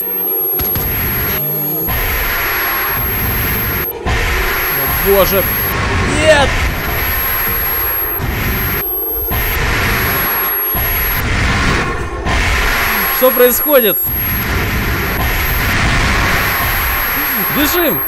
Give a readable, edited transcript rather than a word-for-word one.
О, боже. Нет! Что происходит? Бежим!